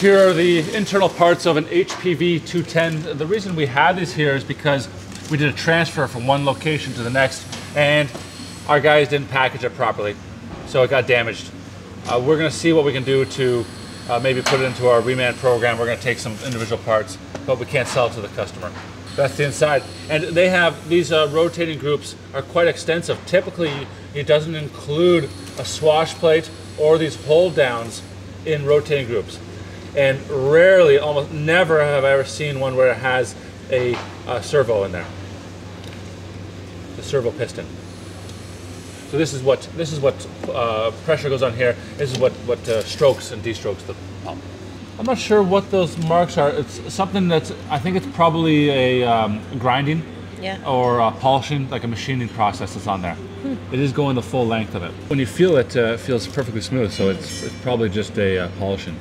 Here are the internal parts of an HPV 210. The reason we have this here is because we did a transfer from one location to the next, and our guys didn't package it properly, so it got damaged. We're gonna see what we can do to maybe put it into our reman program. We're gonna take some individual parts, but we can't sell it to the customer. That's the inside. And they have, these rotating groups are quite extensive. Typically, it doesn't include a swash plate or these hold downs in rotating groups. And rarely, almost never have I ever seen one where it has a servo in there, the servo piston. So this is what pressure goes on here. This is what strokes and de-strokes the pump. I'm not sure what those marks are. It's something that's, I think it's probably a grinding, yeah, or polishing, like a machining process that's on there. It is going the full length of it. When you feel it, it feels perfectly smooth, so it's probably just a polishing.